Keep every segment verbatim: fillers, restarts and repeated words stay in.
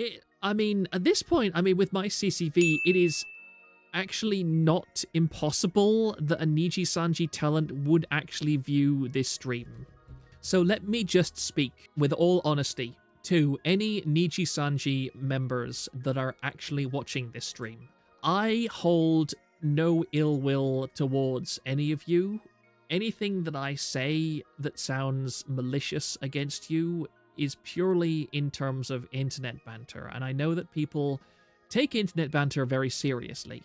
It, I mean, at this point, I mean, with my C C V, it is actually not impossible that a Nijisanji talent would actually view this stream. So let me just speak with all honesty to any Nijisanji members that are actually watching this stream. I hold no ill will towards any of you. Anything that I say that sounds malicious against you is purely in terms of internet banter, and I know that people take internet banter very seriously,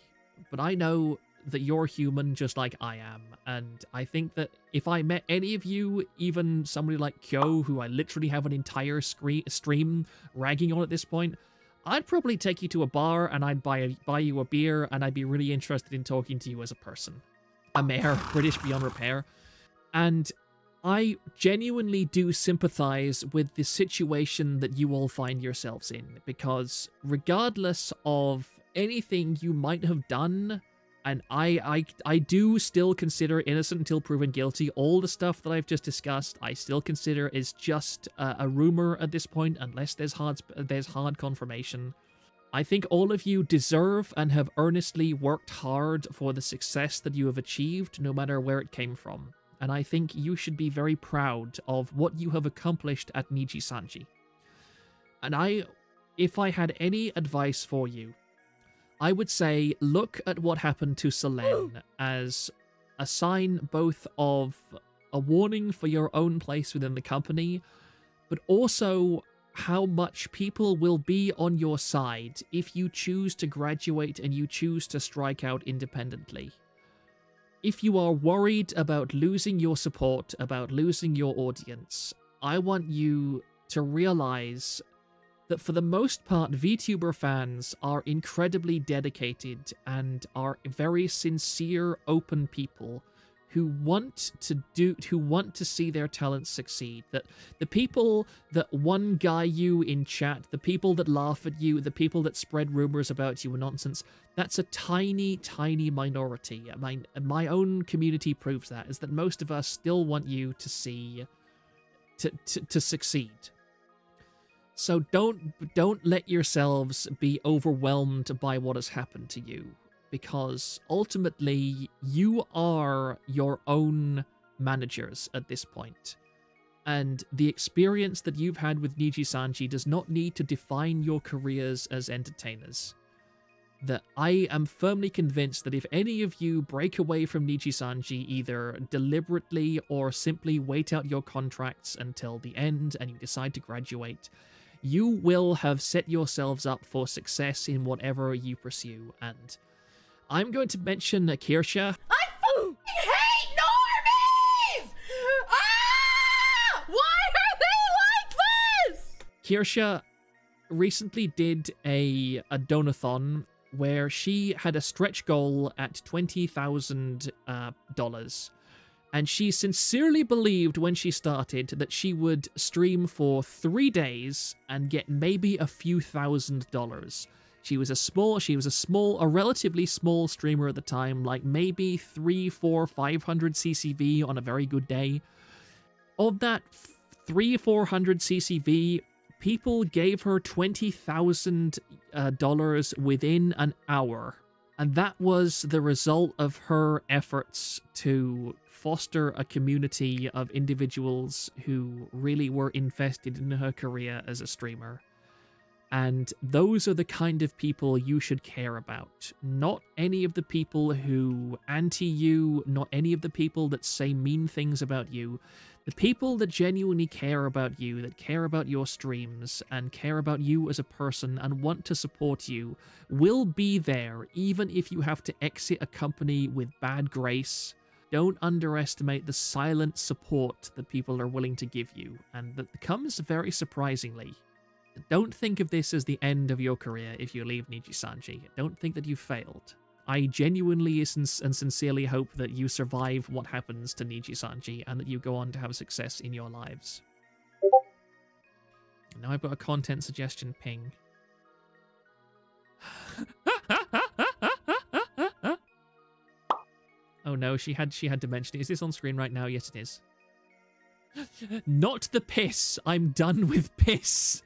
but I know that you're human just like I am, and I think that if I met any of you, even somebody like Kyo, who I literally have an entire stream ragging on at this point, I'd probably take you to a bar and I'd buy, a, buy you a beer, and I'd be really interested in talking to you as a person. I'm air, British beyond repair, and I genuinely do sympathize with the situation that you all find yourselves in, because regardless of anything you might have done, and I, I, I do still consider innocent until proven guilty, all the stuff that I've just discussed, I still consider is just a, a rumor at this point, unless there's hard, there's hard confirmation. I think all of you deserve and have earnestly worked hard for the success that you have achieved, no matter where it came from. And I think you should be very proud of what you have accomplished at Nijisanji. And I, if I had any advice for you, I would say look at what happened to Selen as a sign both of a warning for your own place within the company, but also how much people will be on your side if you choose to graduate and you choose to strike out independently. If you are worried about losing your support, about losing your audience, I want you to realize that for the most part, VTuber fans are incredibly dedicated and are very sincere, open people who want to do, who want to see their talents succeed. That the people that one guy you in chat, the people that laugh at you, the people that spread rumors about you and nonsense, that's a tiny, tiny minority. My, my own community proves that, is that most of us still want you to see, to, to, to succeed. So don't, don't let yourselves be overwhelmed by what has happened to you, because ultimately you are your own managers at this point. And the experience that you've had with Nijisanji does not need to define your careers as entertainers. That I am firmly convinced that if any of you break away from Nijisanji, either deliberately or simply wait out your contracts until the end and you decide to graduate, you will have set yourselves up for success in whatever you pursue. And I'm going to mention Kirsha. I f***ing hate normies! Ah! Why are they like this? Kirsha recently did a, a donathon where she had a stretch goal at twenty thousand dollars, uh, and she sincerely believed when she started that she would stream for three days and get maybe a few thousand dollars. She was a small, she was a small, a relatively small streamer at the time, like maybe three, four, five hundred C C V on a very good day. Of that three, four hundred C C V, people gave her twenty thousand dollars uh, within an hour. And that was the result of her efforts to foster a community of individuals who really were invested in her career as a streamer. And those are the kind of people you should care about. Not any of the people who anti you, not any of the people that say mean things about you. The people that genuinely care about you, that care about your streams, and care about you as a person and want to support you, will be there even if you have to exit a company with bad grace. Don't underestimate the silent support that people are willing to give you, and that comes very surprisingly. Don't think of this as the end of your career if you leave Nijisanji. Don't think that you've failed. I genuinely and sincerely hope that you survive what happens to Nijisanji and that you go on to have success in your lives. Now I've got a content suggestion ping. Oh no, she had she had to mention it. Is this on screen right now? Yes, it is. Not the piss. I'm done with piss.